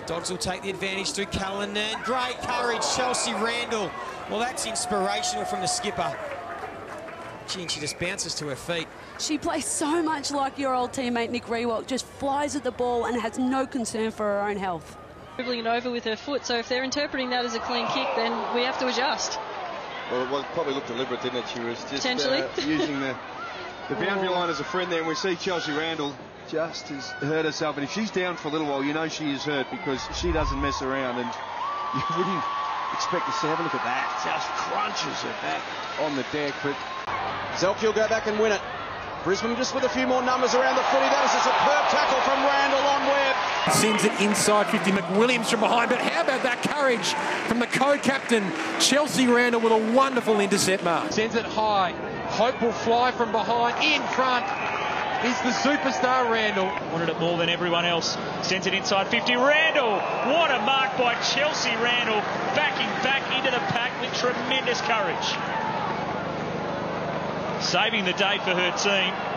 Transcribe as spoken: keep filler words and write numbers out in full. The Dogs will take the advantage through Callanan. Great courage, Chelsea Randall. Well, that's inspirational from the skipper. Gee, and she just bounces to her feet. She plays so much like your old teammate, Nick Riewoldt, just flies at the ball and has no concern for her own health. Dribbling it over with her foot, so if they're interpreting that as a clean kick, then we have to adjust. Well, it was probably looked deliberate, didn't it? She was just uh, using the, the boundary line as a friend there, and we see Chelsea Randall just has hurt herself, and if she's down for a little while, you know she is hurt because she doesn't mess around, and you wouldn't expect to see. Have a look at that. Just crunches her back on the deck, but Zelke will go back and win it. Brisbane just with a few more numbers around the footy. That is a superb tackle from Randall on Webb. Sends it inside fifty. McWilliams from behind, but how about that courage from the co-captain, Chelsea Randall, with a wonderful intercept mark. Sends it high. Hope will fly from behind. In front is the superstar Randall. Wanted it more than everyone else. Sends it inside fifty. Randall, what a mark by Chelsea Randall. Backing back into the pack with tremendous courage. Saving the day for her team.